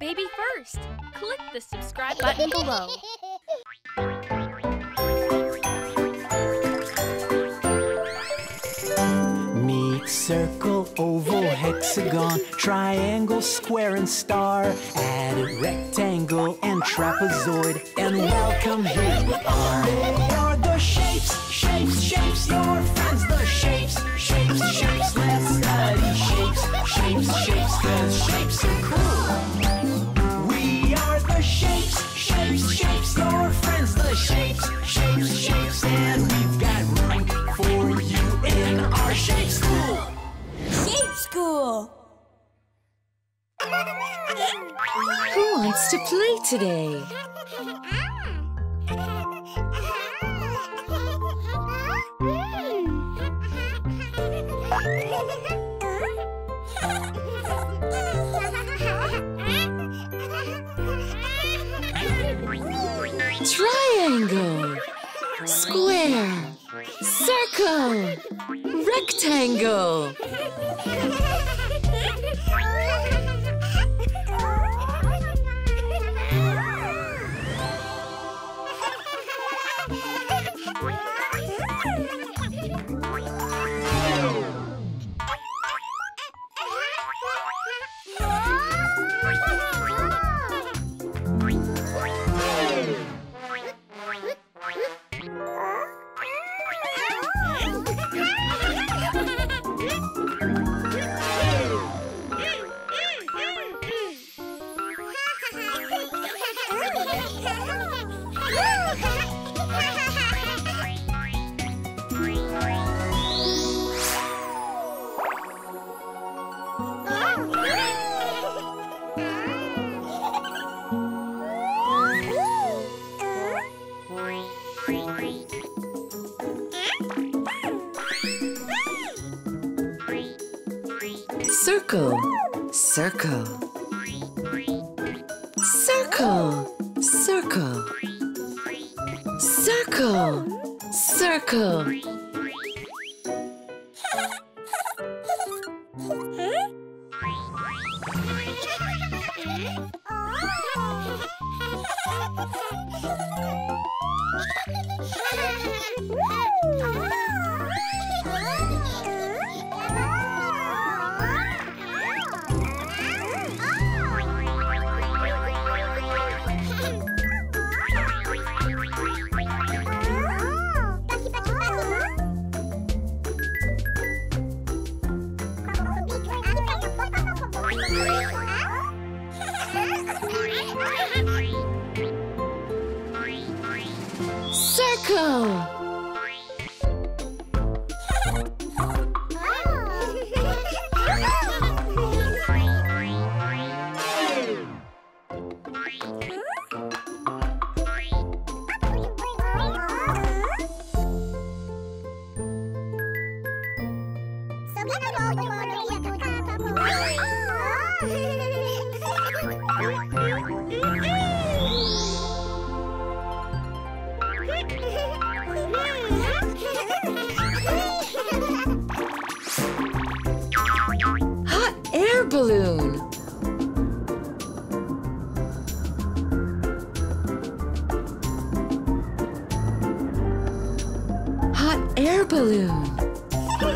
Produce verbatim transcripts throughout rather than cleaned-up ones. BabyFirst. Click the subscribe button below. Meet circle, oval, hexagon, triangle, square and star. Add a rectangle and trapezoid, and welcome here we are. You're the shapes, shapes, shapes, your friends. The shapes, shapes, shapes, let's study shapes, shapes, shapes, cause shapes are cool. We are the shapes, shapes, shapes, your friends. The shapes, shapes, shapes, and we've got room for you in our Shapes School. Shapes School! Who wants to play today? Triangle, square, circle, rectangle. Circle, circle, circle, circle, circle, circle. Circle. Balloon. Hot air balloon. Ooh,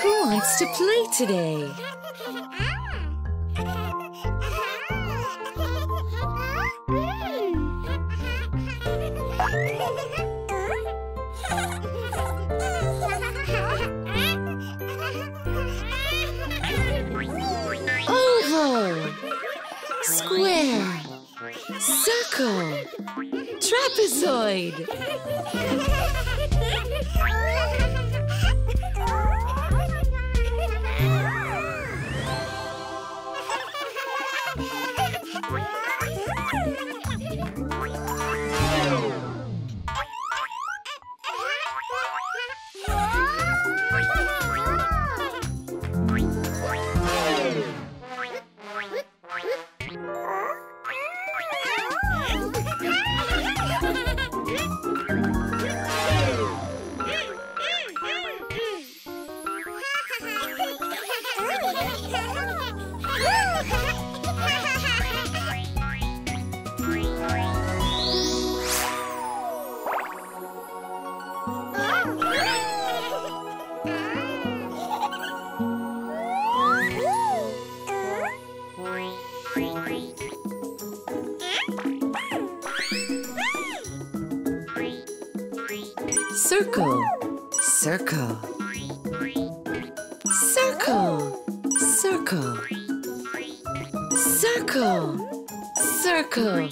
who wants to play today? Square, circle, trapezoid. Circle, circle, circle, circle, circle, circle. Circle.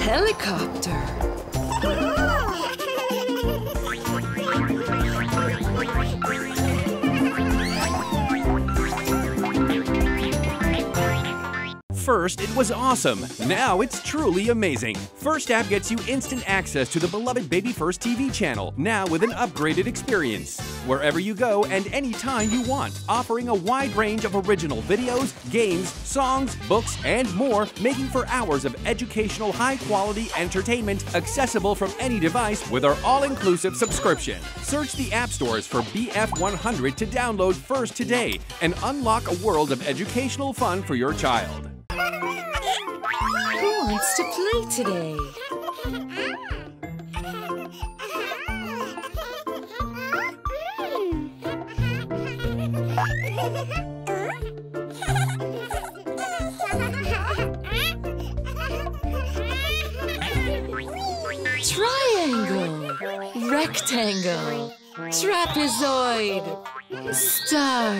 Helicopter. Helicopter. First, it was awesome. Now it's truly amazing. First app gets you instant access to the beloved BabyFirst T V channel, now with an upgraded experience. Wherever you go and anytime you want, offering a wide range of original videos, games, songs, books, and more, making for hours of educational, high-quality entertainment accessible from any device with our all-inclusive subscription. Search the app stores for B F one hundred to download First today and unlock a world of educational fun for your child. Who wants to play today? Triangle, rectangle, trapezoid, star.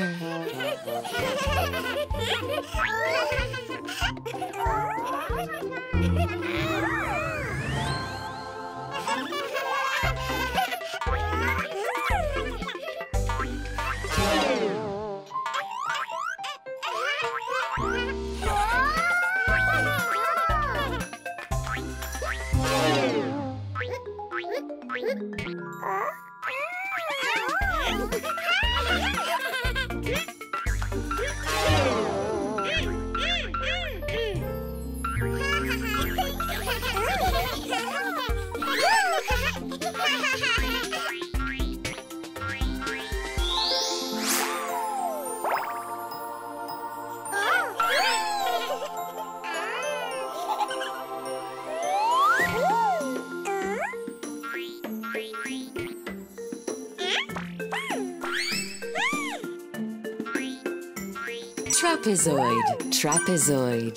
Trapezoid, trapezoid,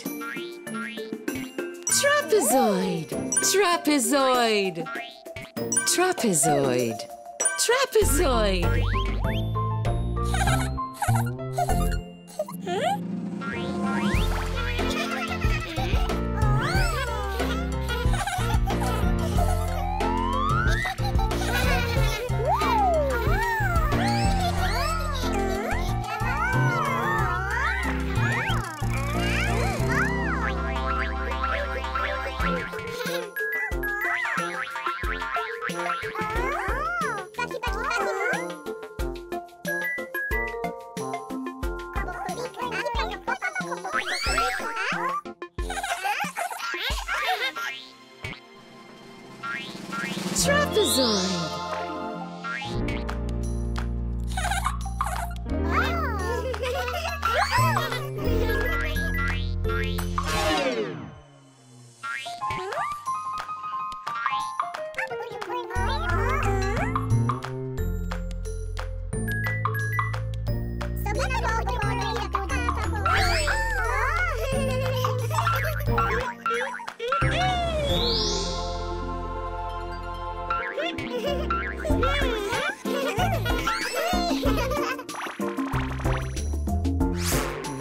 trapezoid, trapezoid, trapezoid, trapezoid. Trapezoid.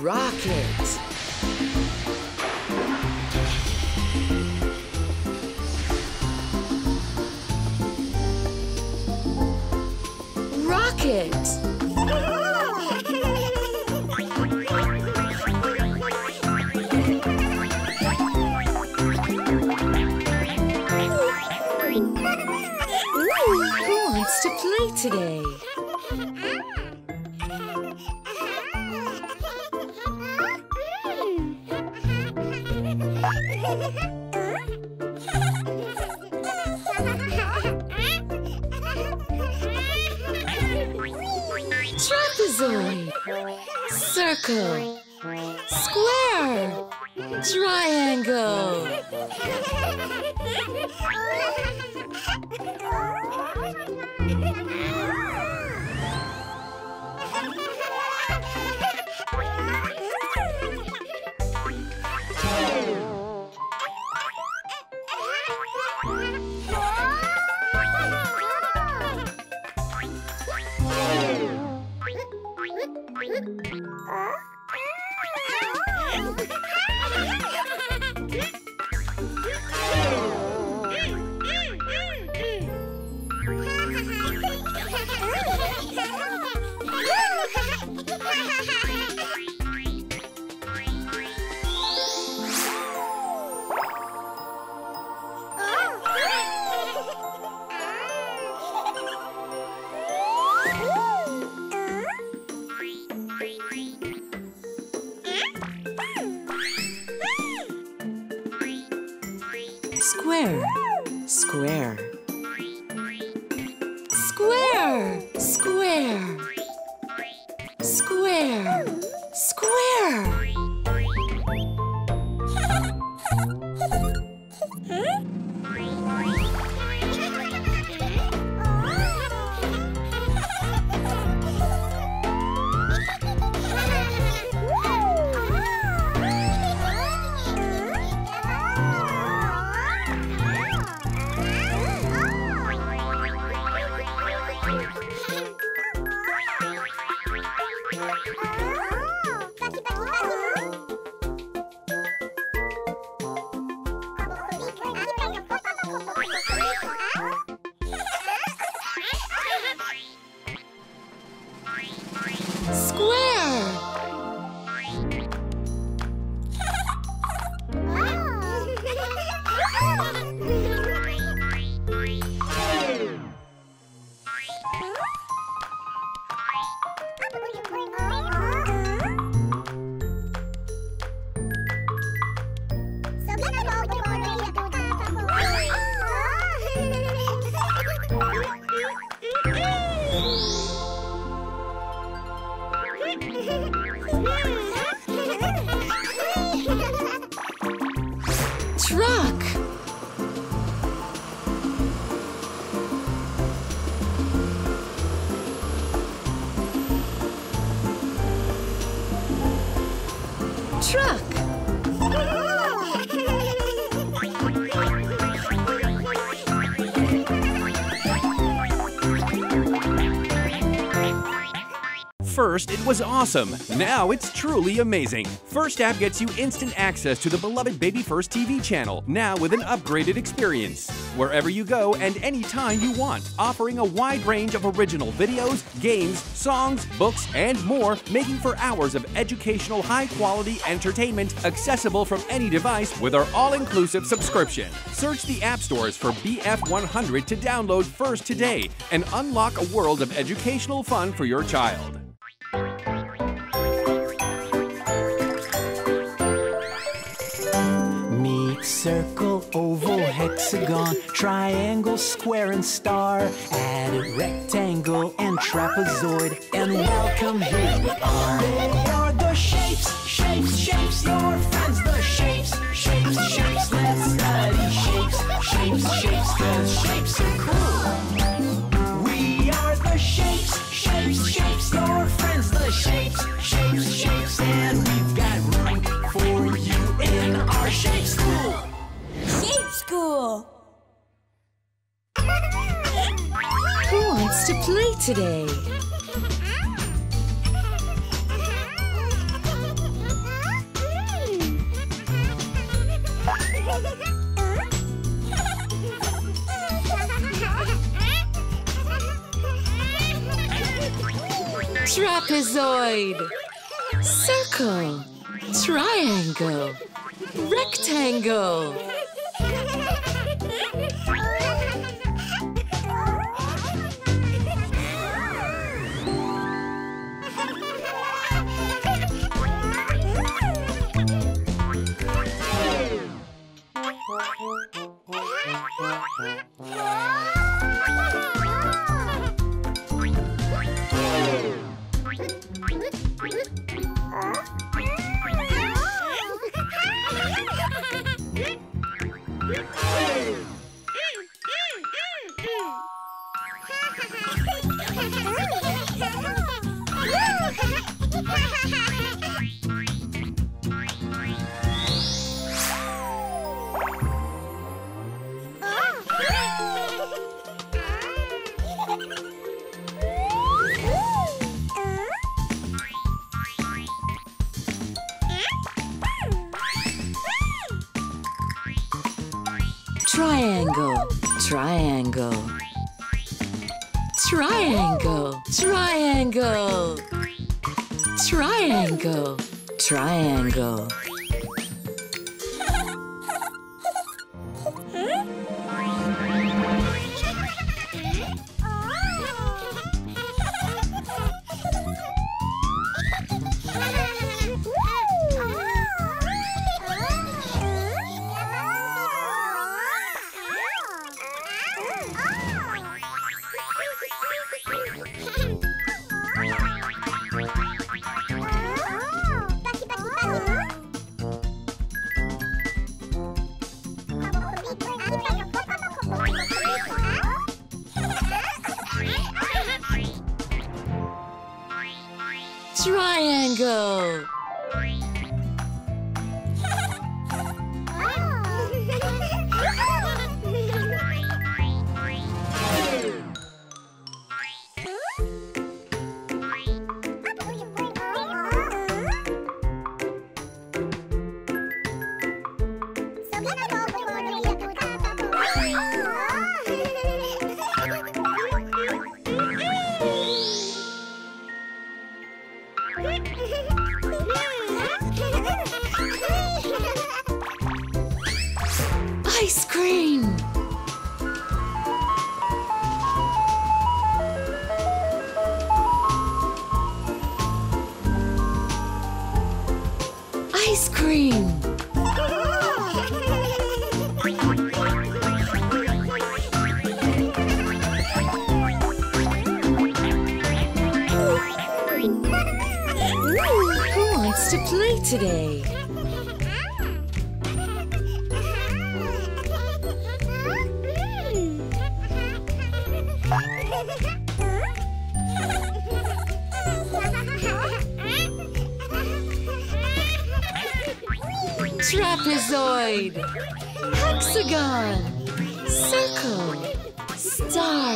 Rocket. Rocket. Today. Trapezoid, circle, square, triangle. Square, square, square, square, square, square. First, it was awesome. Now it's truly amazing. First app gets you instant access to the beloved BabyFirst T V channel, now with an upgraded experience. Wherever you go and anytime you want, offering a wide range of original videos, games, songs, books, and more, making for hours of educational, high-quality entertainment accessible from any device with our all-inclusive subscription. Search the app stores for B F one hundred to download First today and unlock a world of educational fun for your child. Meet circle, oval, hexagon, triangle, square, and star. Add a rectangle and trapezoid, and welcome, here we are. You're the shapes, shapes, shapes, your friends, the shapes, shapes, shapes. Let's study shapes, shapes, shapes, 'cause shapes are cool. We are the shapes, shapes, shapes, your friends, the shapes, shapes, shapes, and we've got room for you in our Shapes School. Shapes School. play today? Trapezoid, circle, triangle, rectangle. Triangle, triangle, triangle, triangle, triangle, triangle. Triangle. Ice cream. Ice cream. To play today. Trapezoid, hexagon, circle, star.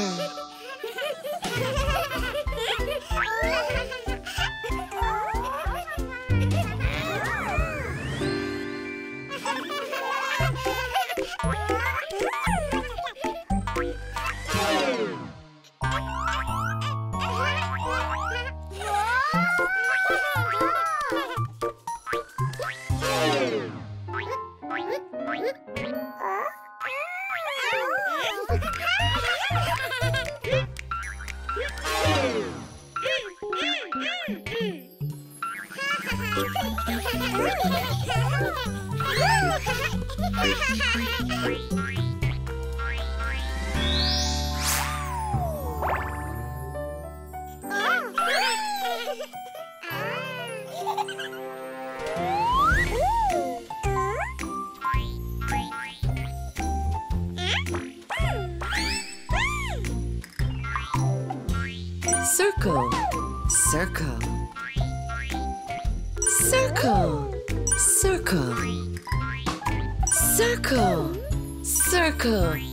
Circle, circle, circle, circle, circle, circle.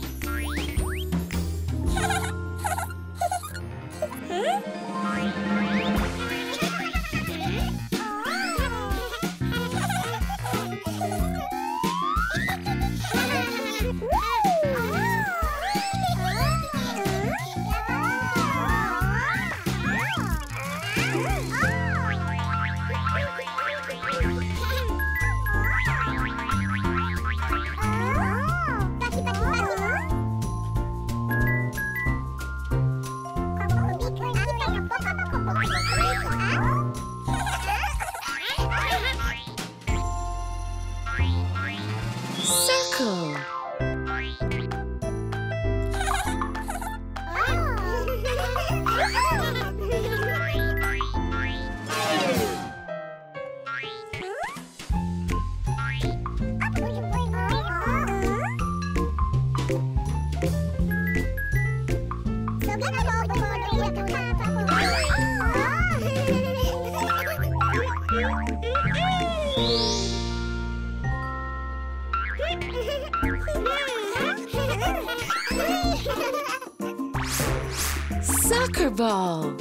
Soccer ball.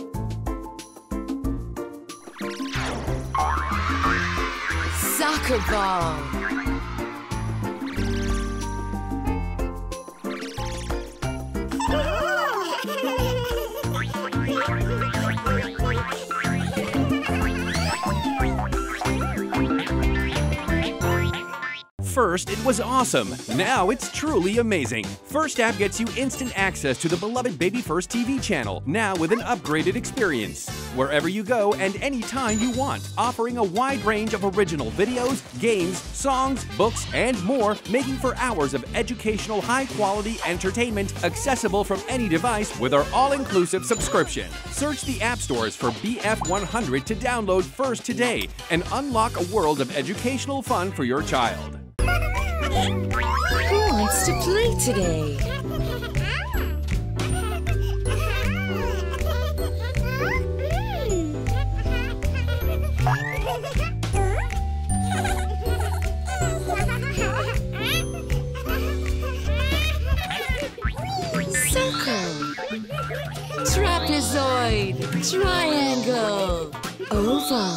Soccer ball. First, it was awesome. Now it's truly amazing. First app gets you instant access to the beloved BabyFirst T V channel, now with an upgraded experience. Wherever you go and anytime you want, offering a wide range of original videos, games, songs, books, and more, making for hours of educational, high-quality entertainment accessible from any device with our all-inclusive subscription. Search the app stores for B F one hundred to download First today and unlock a world of educational fun for your child. Who wants to play today? Circle, trapezoid, triangle, oval.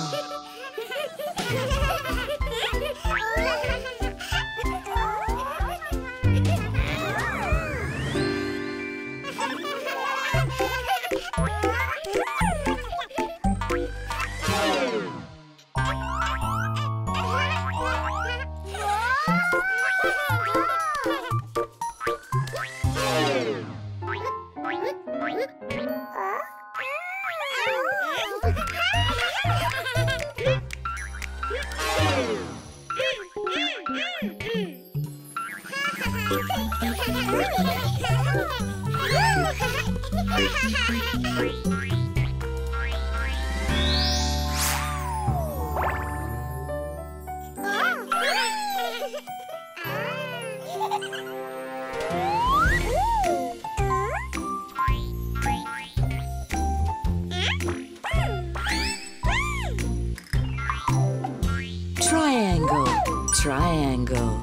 Triangle, triangle,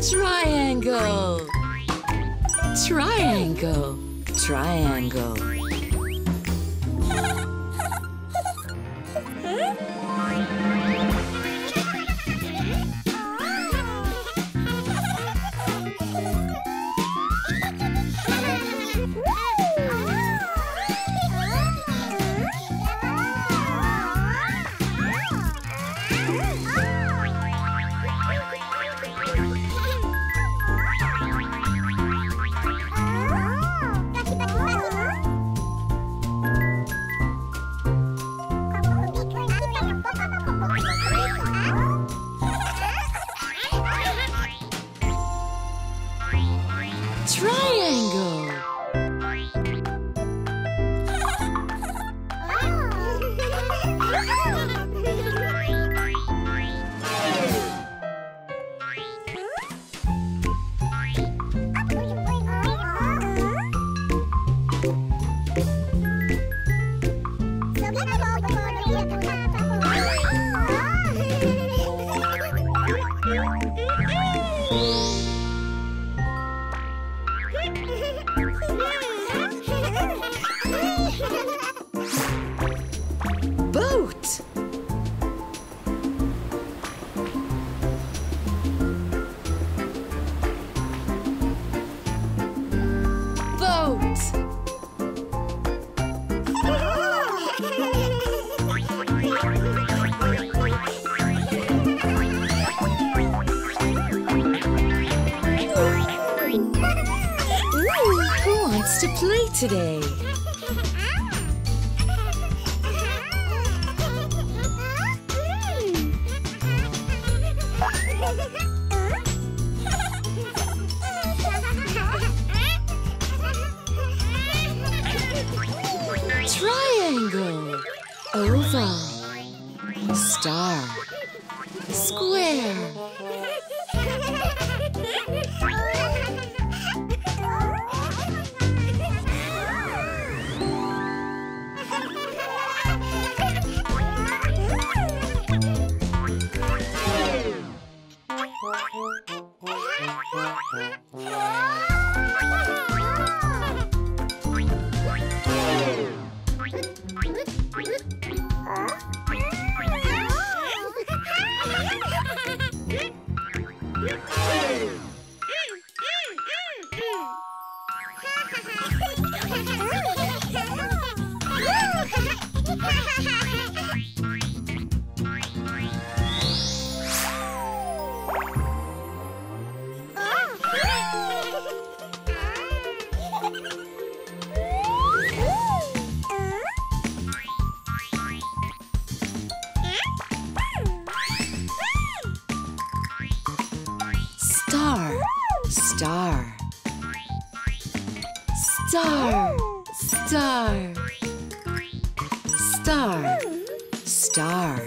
triangle, triangle, triangle. Boat. Boat. To play today. Triangle, oval, star, square. Star, star, star, star, star.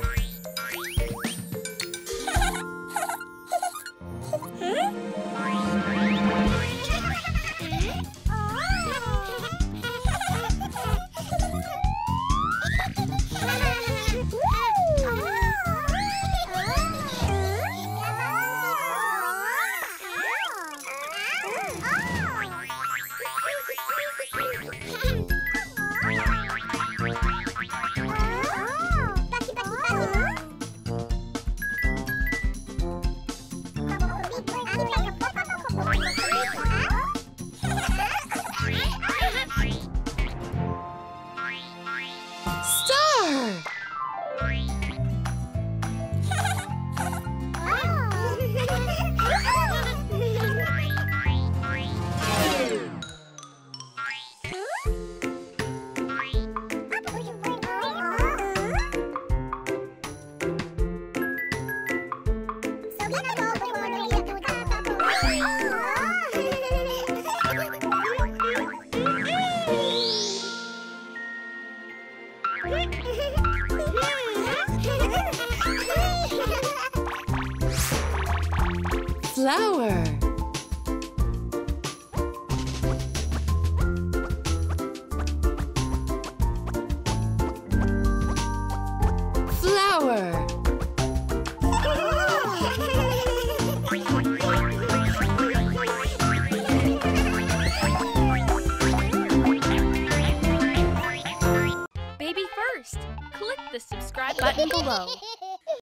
Flower, flower. Baby First, click the subscribe button below.